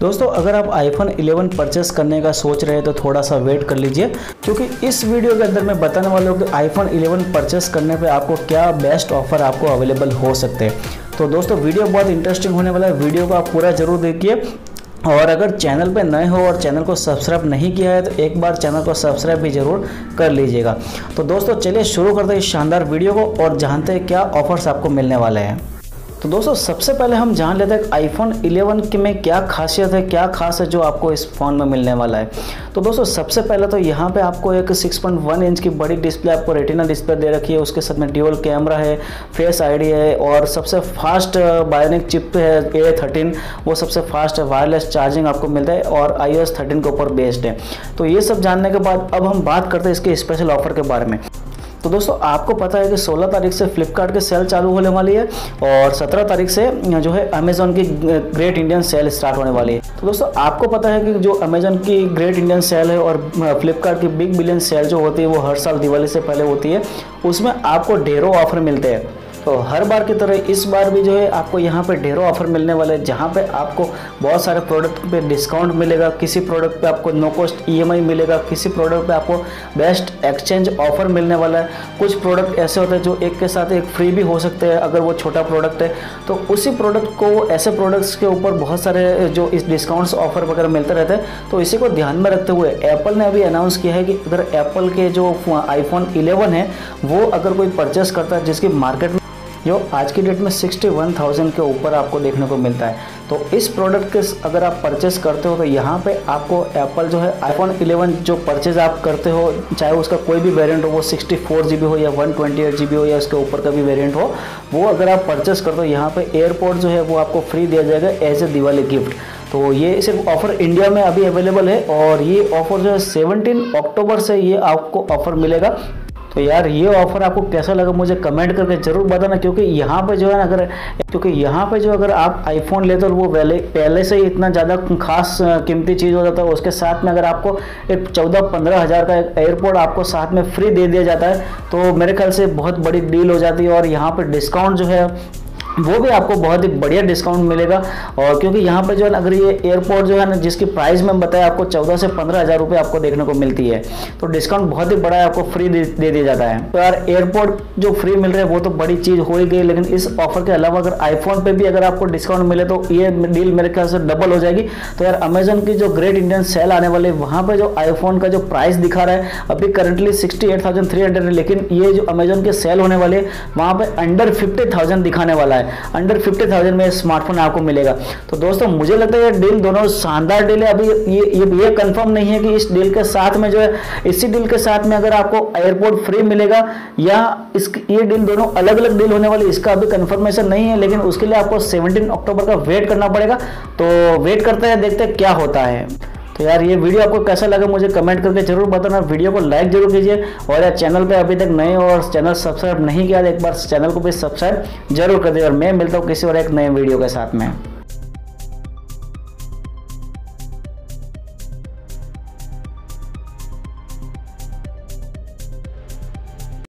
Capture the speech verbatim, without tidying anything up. दोस्तों अगर आप आईफोन इलेवन परचेस करने का सोच रहे हैं तो थोड़ा सा वेट कर लीजिए, क्योंकि इस वीडियो के अंदर मैं बताने वाला हूँ कि आईफोन इलेवन परचेस करने पे आपको क्या बेस्ट ऑफर आपको अवेलेबल हो सकते हैं। तो दोस्तों वीडियो बहुत इंटरेस्टिंग होने वाला है, वीडियो को आप पूरा जरूर देखिए। और अगर चैनल पे नए हो और चैनल को सब्सक्राइब नहीं किया है तो एक बार चैनल को सब्सक्राइब भी ज़रूर कर लीजिएगा। तो दोस्तों चलिए शुरू करते हैं इस शानदार वीडियो को और जानते हैं क्या ऑफर्स आपको मिलने वाले हैं। तो दोस्तों सबसे पहले हम जान लेते हैं आईफोन इलेवन के में क्या खासियत है, क्या खास है जो आपको इस फ़ोन में मिलने वाला है। तो दोस्तों सबसे पहले तो यहाँ पे आपको एक सिक्स पॉइंट वन इंच की बड़ी डिस्प्ले, आपको रेटिना डिस्प्ले दे रखी है, उसके साथ में ड्यूअल कैमरा है, फेस आईडी है और सबसे फास्ट बायोनिक चिप है ए थर्टीन, वो सबसे फास्ट है। वायरलेस चार्जिंग आपको मिलता है और आईओएस थर्टीन के ऊपर बेस्ड है। तो ये सब जानने के बाद अब हम बात करते हैं इसके स्पेशल ऑफर के बारे में। तो दोस्तों आपको पता है कि सोलह तारीख से फ्लिपकार्ट की सेल चालू होने वाली है और सत्रह तारीख से जो है अमेज़न की ग्रेट इंडियन सेल स्टार्ट होने वाली है। तो दोस्तों आपको पता है कि जो अमेज़न की ग्रेट इंडियन सेल है और फ्लिपकार्ट की बिग बिलियन सेल जो होती है वो हर साल दिवाली से पहले होती है, उसमें आपको ढेरों ऑफर मिलते हैं। तो हर बार की तरह इस बार भी जो है आपको यहाँ पे ढेरों ऑफर मिलने वाले हैं, जहाँ पे आपको बहुत सारे प्रोडक्ट पे डिस्काउंट मिलेगा, किसी प्रोडक्ट पे आपको नो कॉस्ट ईएमआई मिलेगा, किसी प्रोडक्ट पे आपको बेस्ट एक्सचेंज ऑफर मिलने वाला है। कुछ प्रोडक्ट ऐसे होते हैं जो एक के साथ एक फ्री भी हो सकते हैं अगर वो छोटा प्रोडक्ट है, तो उसी प्रोडक्ट को ऐसे प्रोडक्ट्स के ऊपर बहुत सारे जो इस डिस्काउंट्स ऑफर वगैरह मिलते रहते हैं। तो इसी को ध्यान में रखते हुए एप्पल ने अभी अनाउंस किया है कि अगर एप्पल के जो आईफोन इलेवन है वो अगर कोई परचेस करता है जिसकी मार्केट में जो आज की डेट में इकसठ हज़ार के ऊपर आपको देखने को मिलता है, तो इस प्रोडक्ट के अगर आप परचेस करते हो तो यहाँ पे आपको एप्पल जो है आईफोन इलेवन जो परचेज आप करते हो, चाहे उसका कोई भी वेरिएंट हो, वो सिक्सटी फोर जी बी हो या one twenty eight G B हो या उसके ऊपर का भी वेरिएंट हो, वो अगर आप परचेस करते हो यहाँ पे एयरपॉड जो है वो आपको फ्री दिया जाएगा एज ए दिवाली गिफ्ट। तो ये सिर्फ ऑफ़र इंडिया में अभी अवेलेबल है और ये ऑफ़र जो है सेवनटीन अक्टूबर से ये आपको ऑफ़र मिलेगा। तो यार ये ऑफ़र आपको कैसा लगा मुझे कमेंट करके ज़रूर बताना, क्योंकि यहाँ पे जो है ना अगर क्योंकि यहाँ पे जो अगर आप आईफोन लेते हो वो पहले पहले से ही इतना ज़्यादा खास कीमती चीज़ हो जाता है, उसके साथ में अगर आपको एक चौदह पंद्रह हज़ार का एक एयरपोर्ट आपको साथ में फ्री दे दिया जाता है तो मेरे ख्याल से बहुत बड़ी डील हो जाती है। और यहाँ पर डिस्काउंट जो है वो भी आपको बहुत ही बढ़िया डिस्काउंट मिलेगा, और क्योंकि यहाँ पे जो है अगर ये एयरपोर्ट जो है ना जिसकी प्राइस में बताया आपको चौदह से पंद्रह हज़ार रुपये आपको देखने को मिलती है, तो डिस्काउंट बहुत ही बड़ा है, आपको फ्री दे दिया जाता है। तो यार एयरपोर्ट जो फ्री मिल रहा है वो तो बड़ी चीज़ हो ही गई, लेकिन इस ऑफर के अलावा अगर आईफोन पर भी अगर आपको डिस्काउंट मिले तो ये डील मेरे ख्याल से डबल हो जाएगी। तो यार अमेज़न की जो ग्रेट इंडियन सेल आने वाली है वहाँ पर जो आईफोन का जो प्राइस दिखा रहा है अभी currently sixty eight thousand three hundred है, लेकिन ये जो अमेज़न की सेल होने वाली है वहाँ पर अंडर फिफ्टी थाउजेंड दिखाने वाला है, अंडर फिफ्टी थाउजेंड में स्मार्टफोन आपको मिलेगा। तो दोस्तों मुझे लगता है डील दोनों शानदार डील है। अभी ये ये, ये कंफर्म नहीं है कि इस डील के साथ में जो है इसी डील के साथ में अगर आपको एयरपोर्ट फ्री मिलेगा या इस ये डील दोनों अलग अलग डील होने वाली, इसका अभी कंफर्मेशन नहीं है, लेकिन उसके लिए आपको सेवनटीन अक्टूबर का वेट करना पड़ेगा। तो वेट करते हैं, देखते हैं क्या होता है। तो यार ये वीडियो आपको कैसा लगा मुझे कमेंट करके जरूर बताना, वीडियो को लाइक जरूर कीजिए और यार चैनल पे अभी तक नए हो और चैनल सब्सक्राइब नहीं किया तो एक बार चैनल को भी सब्सक्राइब जरूर कर दीजिए। और मैं मिलता हूँ किसी और एक नए वीडियो के साथ में।